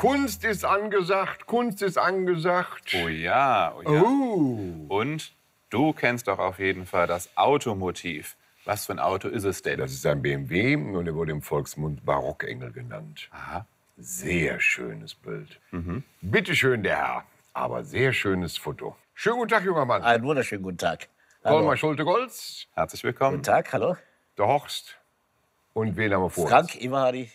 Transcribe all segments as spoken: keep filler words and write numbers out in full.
Kunst ist angesagt, Kunst ist angesagt. Oh ja, oh ja. Oh. Und du kennst doch auf jeden Fall das Automotiv. Was für ein Auto ist es denn? Das ist ein B M W und er wurde im Volksmund Barockengel genannt. Aha. Sehr schönes Bild. Mhm. Bitte schön, der Herr. Aber sehr schönes Foto. Schönen guten Tag, junger Mann. Einen wunderschönen guten Tag. Colmar Schulte-Goltz. Herzlich willkommen. Guten Tag, hallo. Der Horst. Und wen haben wir vor uns? Frank, Imahari.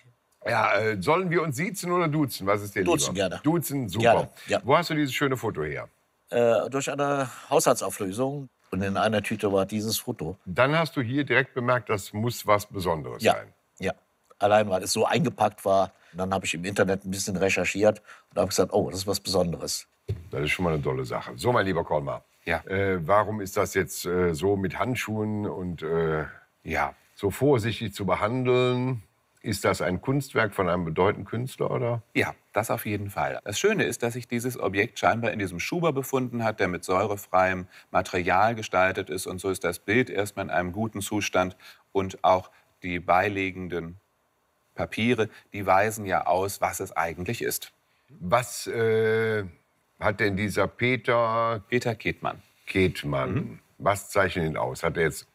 Ja, äh, sollen wir uns siezen oder duzen? Was ist dir lieber? Duzen, gerne. Duzen, super. Gerne, ja. Wo hast du dieses schöne Foto her? Äh, durch eine Haushaltsauflösung. Und in einer Tüte war dieses Foto. Dann hast du hier direkt bemerkt, das muss was Besonderes ja, sein. Ja, allein weil es so eingepackt war. Dann habe ich im Internet ein bisschen recherchiert und habe gesagt, oh, das ist was Besonderes. Das ist schon mal eine tolle Sache. So, mein lieber Colmar, ja. äh, warum ist das jetzt äh, so mit Handschuhen und äh, ja, so vorsichtig zu behandeln? Ist das ein Kunstwerk von einem bedeutenden Künstler, oder? Ja, das auf jeden Fall. Das Schöne ist, dass sich dieses Objekt scheinbar in diesem Schuber befunden hat, der mit säurefreiem Material gestaltet ist. Und so ist das Bild erstmal in einem guten Zustand. Und auch die beilegenden Papiere, die weisen ja aus, was es eigentlich ist. Was äh, hat denn dieser Peter... Peter Keetman. Keetman. Mhm. Was zeichnet ihn aus? Hat er jetzt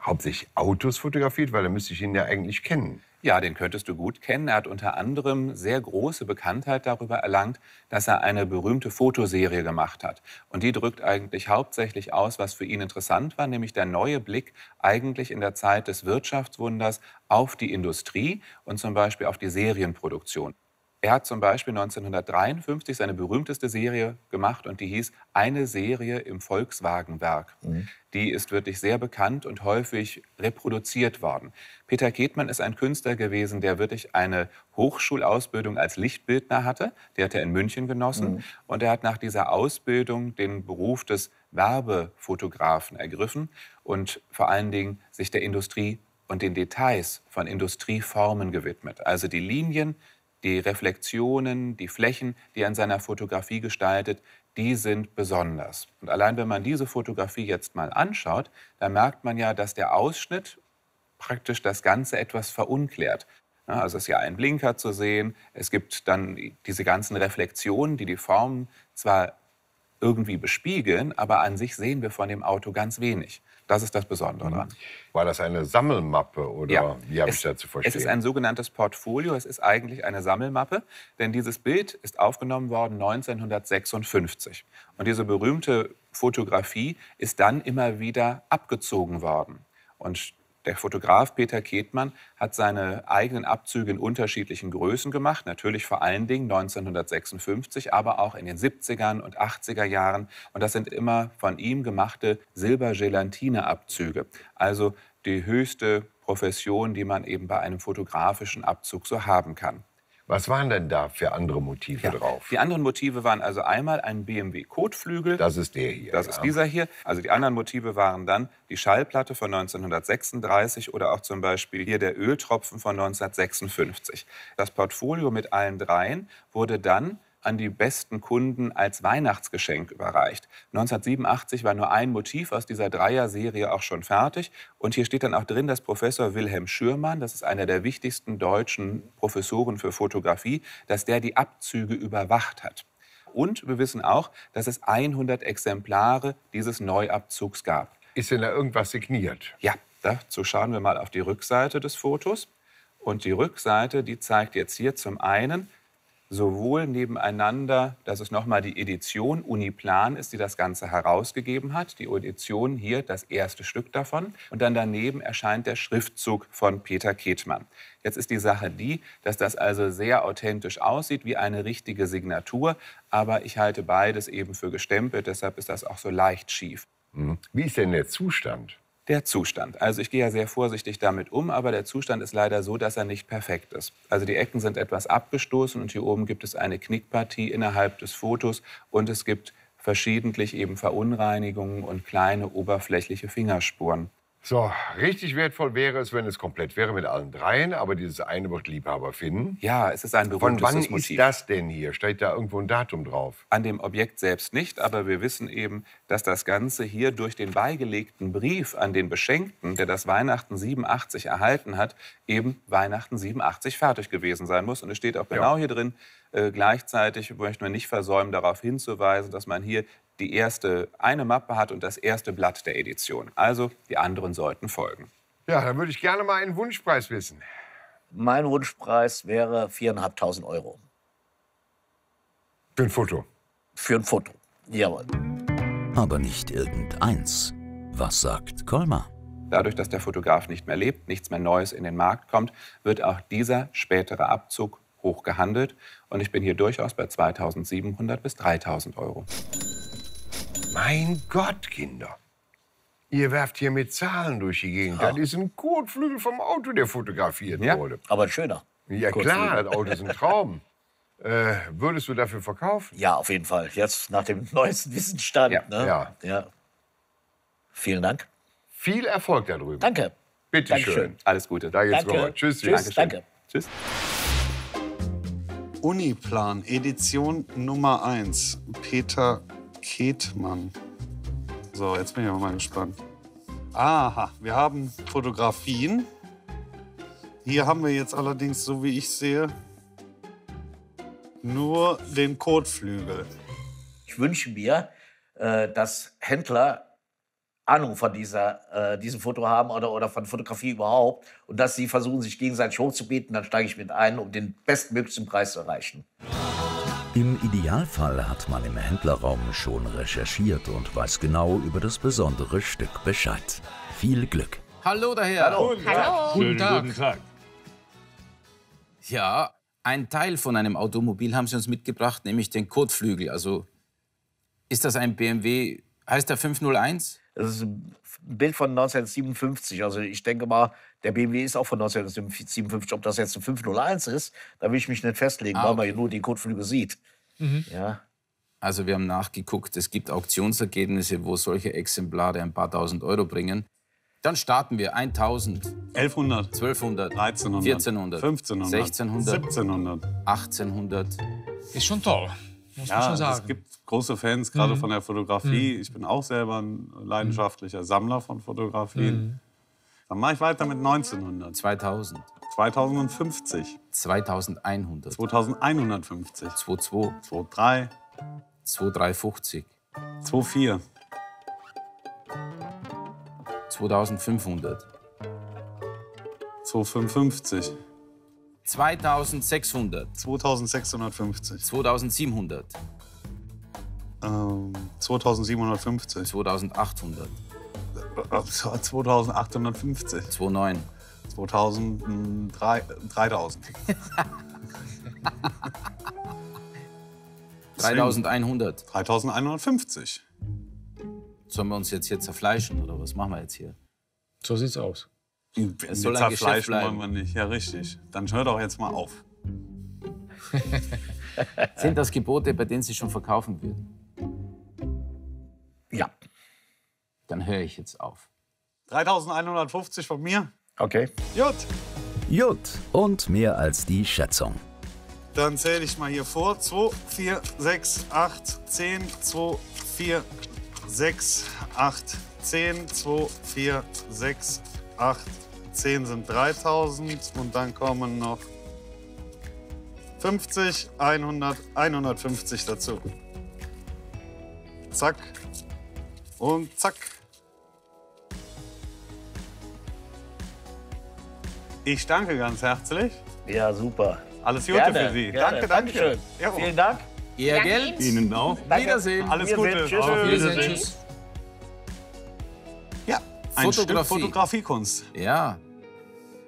hauptsächlich Autos fotografiert? Weil dann müsste ich ihn ja eigentlich kennen. Ja, den könntest du gut kennen. Er hat unter anderem sehr große Bekanntheit darüber erlangt, dass er eine berühmte Fotoserie gemacht hat. Und die drückt eigentlich hauptsächlich aus, was für ihn interessant war, nämlich der neue Blick eigentlich in der Zeit des Wirtschaftswunders auf die Industrie und zum Beispiel auf die Serienproduktion. Er hat zum Beispiel neunzehnhundertdreiundfünfzig seine berühmteste Serie gemacht und die hieß Eine Serie im Volkswagenwerk. Mhm. Die ist wirklich sehr bekannt und häufig reproduziert worden. Peter Keetman ist ein Künstler gewesen, der wirklich eine Hochschulausbildung als Lichtbildner hatte. Die hat er in München genossen. Mhm. Und er hat nach dieser Ausbildung den Beruf des Werbefotografen ergriffen und vor allen Dingen sich der Industrie und den Details von Industrieformen gewidmet. Also die Linien, die Reflexionen, die Flächen, die er in seiner Fotografie gestaltet, die sind besonders. Und allein wenn man diese Fotografie jetzt mal anschaut, dann merkt man ja, dass der Ausschnitt praktisch das Ganze etwas verunklärt. Also es ist ja ein Blinker zu sehen, es gibt dann diese ganzen Reflexionen, die die Formen zwar irgendwie bespiegeln, aber an sich sehen wir von dem Auto ganz wenig. Das ist das Besondere daran. War das eine Sammelmappe oder ja, wie habe ich das zu verstehen? Es ist ein sogenanntes Portfolio, es ist eigentlich eine Sammelmappe, denn dieses Bild ist aufgenommen worden neunzehnhundertsechsundfünfzig. Und diese berühmte Fotografie ist dann immer wieder abgezogen worden. Und der Fotograf Peter Keetman hat seine eigenen Abzüge in unterschiedlichen Größen gemacht, natürlich vor allen Dingen neunzehnhundertsechsundfünfzig, aber auch in den siebzigern und achtziger Jahren. Und das sind immer von ihm gemachte Silbergelatineabzüge, also die höchste Profession, die man eben bei einem fotografischen Abzug so haben kann. Was waren denn da für andere Motive ja, drauf? Die anderen Motive waren also einmal ein B M W-Kotflügel. Das ist der hier. Das ja. ist dieser hier. Also die anderen Motive waren dann die Schallplatte von neunzehnhundertsechsunddreißig oder auch zum Beispiel hier der Öltropfen von neunzehnhundertsechsundfünfzig. Das Portfolio mit allen dreien wurde dann an die besten Kunden als Weihnachtsgeschenk überreicht. neunzehnhundertsiebenundachtzig war nur ein Motiv aus dieser Dreier-Serie auch schon fertig. Und hier steht dann auch drin, dass Professor Wilhelm Schürmann, das ist einer der wichtigsten deutschen Professoren für Fotografie, dass der die Abzüge überwacht hat. Und wir wissen auch, dass es hundert Exemplare dieses Neuabzugs gab. Ist denn da irgendwas signiert? Ja, dazu schauen wir mal auf die Rückseite des Fotos. Und die Rückseite, die zeigt jetzt hier zum einen sowohl nebeneinander, dass es nochmal die Edition Uniplan ist, die das Ganze herausgegeben hat. Die Edition hier, das erste Stück davon. Und dann daneben erscheint der Schriftzug von Peter Keetman. Jetzt ist die Sache die, dass das also sehr authentisch aussieht, wie eine richtige Signatur. Aber ich halte beides eben für gestempelt, deshalb ist das auch so leicht schief. Wie ist denn der Zustand? Der Zustand. Also ich gehe ja sehr vorsichtig damit um, aber der Zustand ist leider so, dass er nicht perfekt ist. Also die Ecken sind etwas abgestoßen und hier oben gibt es eine Knickpartie innerhalb des Fotos und es gibt verschiedentlich eben Verunreinigungen und kleine oberflächliche Fingerspuren. So, richtig wertvoll wäre es, wenn es komplett wäre mit allen dreien, aber dieses eine wird Liebhaber finden. Ja, es ist ein berühmtes Motiv. Von wann Motiv. Ist das denn hier? Steht da irgendwo ein Datum drauf? An dem Objekt selbst nicht, aber wir wissen eben, dass das Ganze hier durch den beigelegten Brief an den Beschenkten, der das Weihnachten siebenundachtzig erhalten hat, eben Weihnachten siebenundachtzig fertig gewesen sein muss. Und es steht auch genau ja. hier drin, äh, gleichzeitig möchten wir nicht versäumen, darauf hinzuweisen, dass man hier die erste eine Mappe hat und das erste Blatt der Edition. Also die anderen sollten folgen. Ja, dann würde ich gerne mal einen Wunschpreis wissen. Mein Wunschpreis wäre viertausendfünfhundert Euro. Für ein Foto? Für ein Foto, jawohl. Aber nicht irgendeins. Was sagt Colmar? Dadurch, dass der Fotograf nicht mehr lebt, nichts mehr Neues in den Markt kommt, wird auch dieser spätere Abzug hoch gehandelt. Und ich bin hier durchaus bei zweitausendsiebenhundert bis dreitausend Euro. Mein Gott, Kinder, ihr werft hier mit Zahlen durch die Gegend. Ja. Das ist ein Kotflügel vom Auto, der fotografiert ja, wurde. Aber ein schöner. Ja klar, das Auto ist ein Traum. äh, würdest du dafür verkaufen? Ja, auf jeden Fall. Jetzt nach dem neuesten Wissensstand. Ja. Ne? Ja. Ja. Vielen Dank. Viel Erfolg da drüben. Danke. Bitte schön. Alles Gute. Da geht's rüber. Tschüss. Tschüss. Danke. Tschüss. Uniplan, Edition Nummer eins. Peter Keetman. So, jetzt bin ich aber mal gespannt. Aha, wir haben Fotografien. Hier haben wir jetzt allerdings, so wie ich sehe, nur den Kotflügel. Ich wünsche mir, dass Händler Ahnung von dieser, äh, diesem Foto haben oder, oder von Fotografie überhaupt. Und dass sie versuchen, sich gegenseitig hochzubieten, dann steige ich mit ein, um den bestmöglichen Preis zu erreichen. Im Idealfall hat man im Händlerraum schon recherchiert und weiß genau über das besondere Stück Bescheid. Viel Glück. Hallo daher. Hallo. Hallo. Hallo. Guten Tag. Schönen guten Tag. Ja, ein Teil von einem Automobil haben Sie uns mitgebracht, nämlich den Kotflügel. Also ist das ein B M W? Heißt der fünf null eins? Das ist ein Bild von neunzehnhundertsiebenundfünfzig. Also ich denke mal, der B M W ist auch von neunzehnhundertsiebenundfünfzig. Ob das jetzt ein fünf null eins ist, da will ich mich nicht festlegen, ah, okay. weil man nur den Kotflügel sieht. Mhm. Ja. Also wir haben nachgeguckt, es gibt Auktionsergebnisse, wo solche Exemplare ein paar tausend Euro bringen. Dann starten wir. eintausend, elfhundert, zwölfhundert, dreizehnhundert, vierzehnhundert, fünfzehnhundert, sechzehnhundert, siebzehnhundert, achtzehnhundert. Ist schon toll. Muss ja, schon sagen. Es gibt große Fans, gerade mhm. von der Fotografie. Mhm. Ich bin auch selber ein leidenschaftlicher Sammler von Fotografien. Mhm. Dann mache ich weiter mit neunzehnhundert. zweitausend. zweitausendfünfzig. zweitausendeinhundert. zweitausendeinhundertfünfzig. zweiundzwanzig. dreiundzwanzig. zweitausenddreihundertfünfzig. vierundzwanzig. zweitausendfünfhundert. zweitausendfünfhundertfünfzig. zweitausendsechshundert. zweitausendsechshundertfünfzig. zweitausendsiebenhundert. Ähm, zweitausendsiebenhundertfünfzig. zweitausendachthundert. zweitausendachthundertfünfzig. zweitausendneun. zweitausenddreitausend. dreitausendeinhundert. dreitausendeinhundertfünfzig. Sollen wir uns jetzt hier zerfleischen oder was machen wir jetzt hier? So sieht's aus. Es soll ein Geschäft bleiben. Wollen wir nicht. Ja, richtig. Dann hört doch jetzt mal auf. Sind das Gebote, bei denen Sie schon verkaufen würden? Ja. Dann höre ich jetzt auf. dreitausendeinhundertfünfzig von mir. Okay. Jut. Jut. Und mehr als die Schätzung. Dann zähle ich mal hier vor. zwei, vier, sechs, acht, zehn, zwei, vier, sechs, acht, zehn, zwei, vier, sechs, acht, zehn sind dreitausend und dann kommen noch fünfzig, hundert, hundertfünfzig dazu. Zack und zack. Ich danke ganz herzlich. Ja, super. Alles Gute gerne, für Sie. Gerne. Danke, danke. Dankeschön. Ja, vielen Dank. Ihr danke Geld. Ihnen auch. Danke. Wiedersehen. Alles Wir Gute. Tschüss. Auf Wiedersehen. Tschüss. Ein Fotografie. Stück Fotografiekunst. Ja.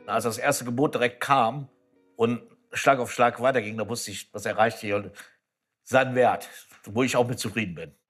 Als das erste Gebot direkt kam und Schlag auf Schlag weiterging, da wusste ich, was erreicht hier und seinen Wert, wo ich auch mit zufrieden bin.